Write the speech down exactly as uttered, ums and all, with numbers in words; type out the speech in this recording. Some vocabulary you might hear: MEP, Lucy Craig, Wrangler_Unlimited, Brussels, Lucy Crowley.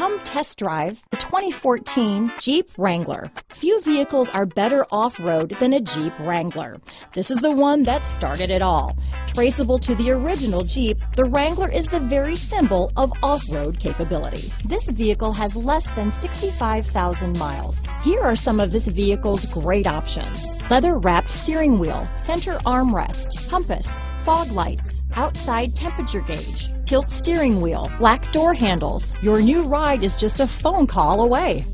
Come test drive the twenty fourteen Jeep Wrangler. Few vehicles are better off-road than a Jeep Wrangler. This is the one that started it all. Traceable to the original Jeep, the Wrangler is the very symbol of off-road capability. This vehicle has less than sixty-five thousand miles. Here are some of this vehicle's great options: leather-wrapped steering wheel, center armrest, compass, fog lights, outside temperature gauge, tilt steering wheel, black door handles. Your new ride is just a phone call away.